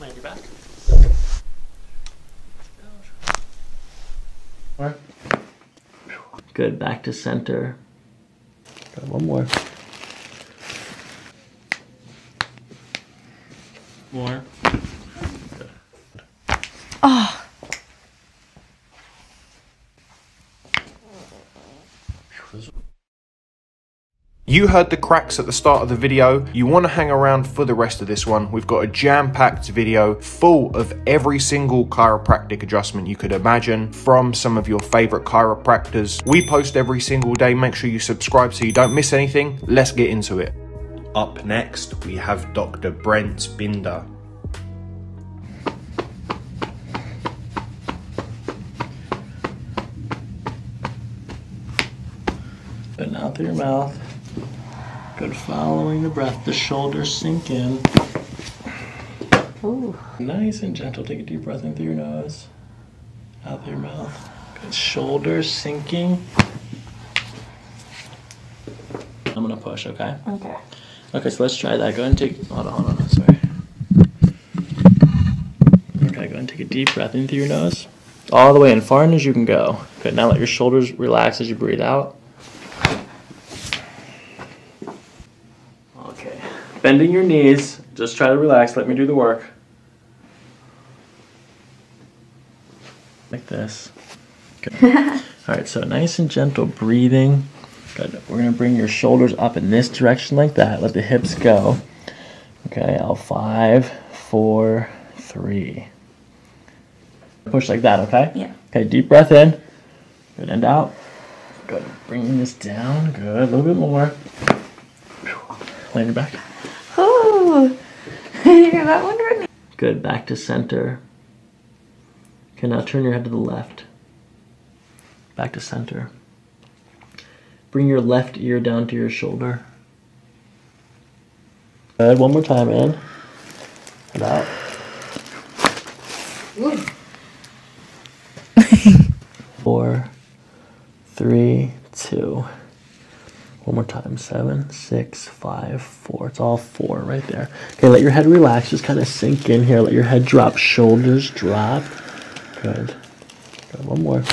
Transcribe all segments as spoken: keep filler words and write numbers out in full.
Land your back. More. Good, back to center. Got one more. More. Good. Oh. You heard the cracks at the start of the video. You want to hang around for the rest of this one. We've got a jam-packed video full of every single chiropractic adjustment you could imagine from some of your favorite chiropractors. We post every single day. Make sure you subscribe so you don't miss anything. Let's get into it. Up next, we have Doctor Brent Binder. Good, now through your mouth. Good, following the breath, the shoulders sink in. Ooh. Nice and gentle, take a deep breath in through your nose, out through your mouth. Good, shoulders sinking. I'm gonna push, okay? Okay. Okay, so let's try that. Go ahead and take, hold on, hold on, sorry. Okay, go ahead and take a deep breath in through your nose, all the way in, far in as you can go. Good, now let your shoulders relax as you breathe out. Bending your knees, just try to relax, let me do the work. Like this. Good. All right, so nice and gentle breathing. Good, we're gonna bring your shoulders up in this direction like that, let the hips go. Okay, I'll five, four, three. Push like that, okay? Yeah. Okay, deep breath in, good, and out. Good, bringing this down, good, a little bit more. Land your back. Oh, you got that one right now. Good, back to center. Okay, now turn your head to the left. Back to center. Bring your left ear down to your shoulder. Good, one more time in. And out. Four, three, two. One more time, seven, six, five, four. It's all four right there. Okay, let your head relax. Just kind of sink in here. Let your head drop. Shoulders drop. Good. Good. One more.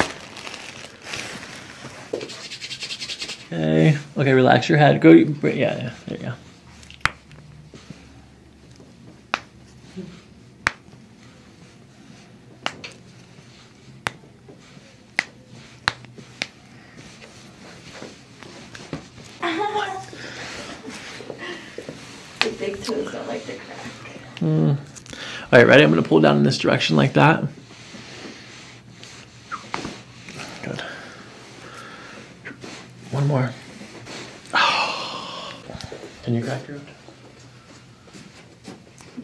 Okay. Okay, relax your head. Go. Yeah, yeah. There you go. Big toes don't like to crack. Mm. All right, ready? I'm going to pull down in this direction like that. Good. One more. Oh. Can you crack your own?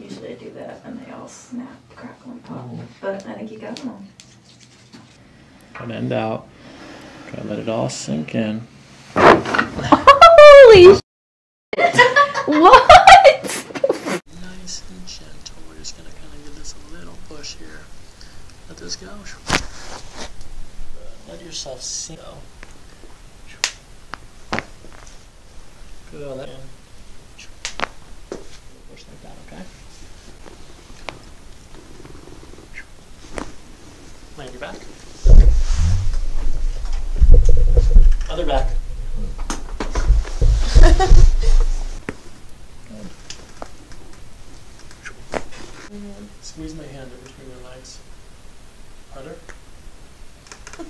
Usually I do that and they all snap, crackle, and pop. Oh. But I think you got one. Good, end out. Good, let it all sink in. Holy shit! What? Here, let this go. Let yourself sink. Good, let in. Push like that, okay? Land your back. Other back. Squeeze my hand in between your legs. Harder. That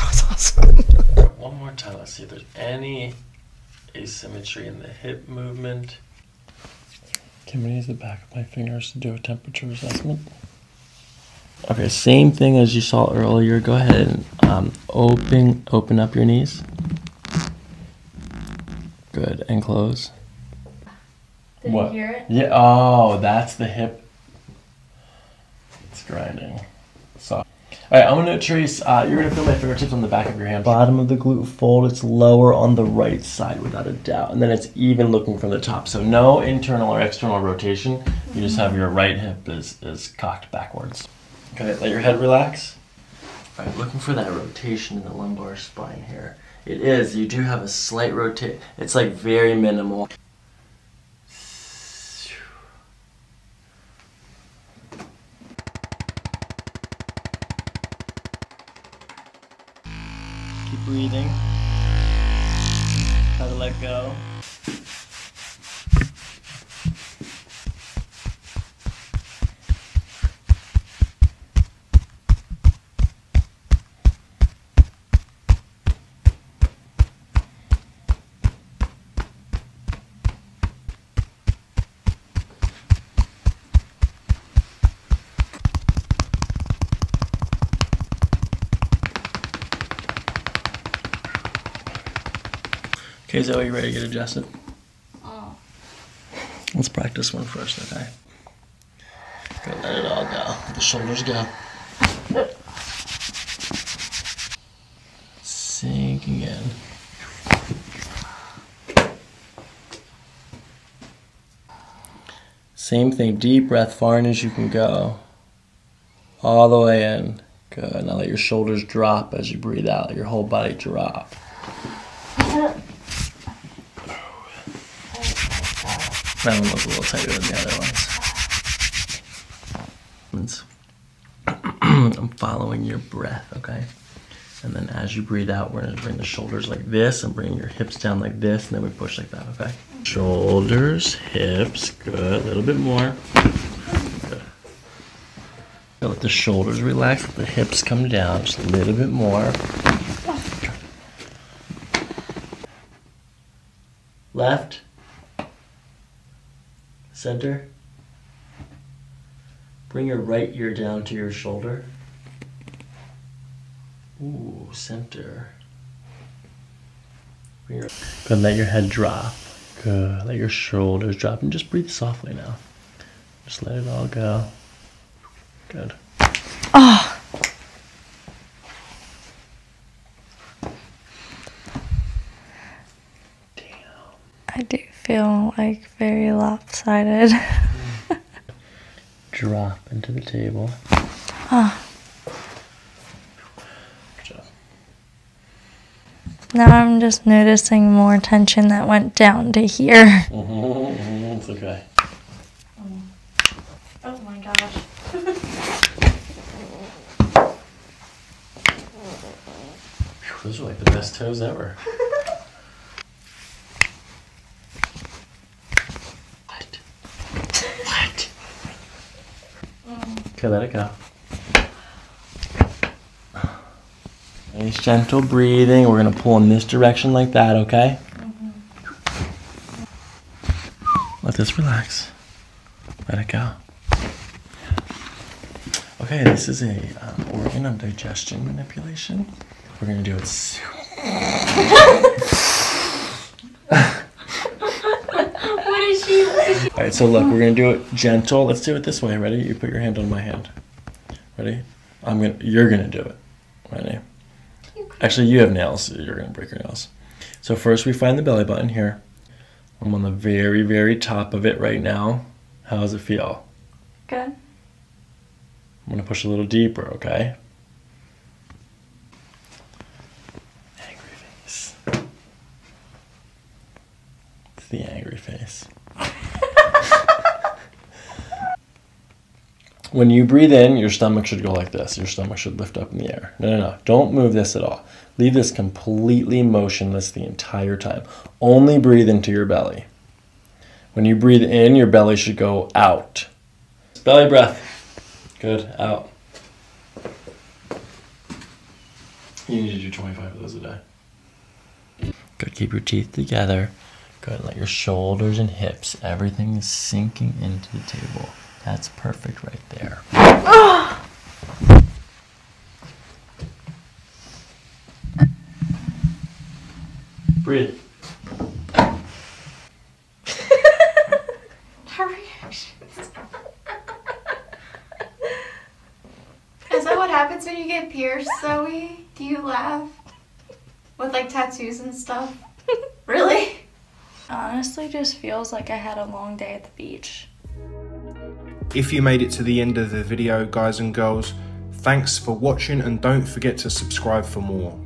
was awesome. One more time. Let's see if there's any asymmetry in the hip movement. Can we use the back of my fingers to do a temperature assessment? Okay, same thing as you saw earlier. Go ahead and um, open open up your knees. Good, and close. Did what? You hear it? Yeah. Oh, that's the hip. It's grinding. So, all right, I'm gonna trace. Uh, you're gonna feel my fingertips on the back of your hand. Bottom of the glute fold. It's lower on the right side, without a doubt. And then it's even looking from the top. So no internal or external rotation. You just have your right hip is is cocked backwards. Okay, let your head relax. All right, looking for that rotation in the lumbar spine here. It is, you do have a slight rotation. It's like very minimal. Keep breathing. Try to let go. Okay, Zoe, you ready to get adjusted? Oh. Let's practice one first, okay? Gonna let it all go. Let the shoulders go. Sinking in. Same thing, deep breath, far in as you can go. All the way in. Good, now let your shoulders drop as you breathe out. Let your whole body drop. That one looks a little tighter than the other ones. I'm following your breath, okay? And then as you breathe out, we're gonna bring the shoulders like this and bring your hips down like this, and then we push like that, okay? Shoulders, hips, good, a little bit more. Good. So let the shoulders relax, let the hips come down just a little bit more. Left. Center. Bring your right ear down to your shoulder. Ooh, center. Bring your... Good, let your head drop. Good, let your shoulders drop and just breathe softly now. Just let it all go. Good. Oh. Damn. I do. Feel like very lopsided. Drop into the table. Oh. Now I'm just noticing more tension that went down to here. Mm-hmm, mm-hmm, it's okay. Oh, oh my gosh. Those are like the best toes ever. Okay, let it go. Nice gentle breathing. We're gonna pull in this direction like that, okay? Mm-hmm. Let this relax. Let it go. Okay, this is a um, organ of digestion manipulation. We're gonna do it soon. Alright, so look, we're gonna do it gentle. Let's do it this way. Ready? You put your hand on my hand. Ready? I'm gonna. You're gonna do it. Ready? Actually, you have nails. So you're gonna break your nails. So first, we find the belly button here. I'm on the very, very top of it right now. How does it feel? Good. I'm gonna push a little deeper. Okay. Angry face. It's the angry face. When you breathe in, your stomach should go like this. Your stomach should lift up in the air. No, no, no. Don't move this at all. Leave this completely motionless the entire time. Only breathe into your belly. When you breathe in, your belly should go out. Belly breath. Good. Out. You need to do twenty-five of those a day. Good. Keep your teeth together. Good. Let your shoulders and hips, everything is sinking into the table. That's perfect right there. Oh. Breathe. Her reactions. Is that what happens when you get pierced, Zoe? Do you laugh? With like tattoos and stuff? Really? Honestly, just feels like I had a long day at the beach. If you made it to the end of the video, guys and girls, Thanks for watching and don't forget to subscribe for more.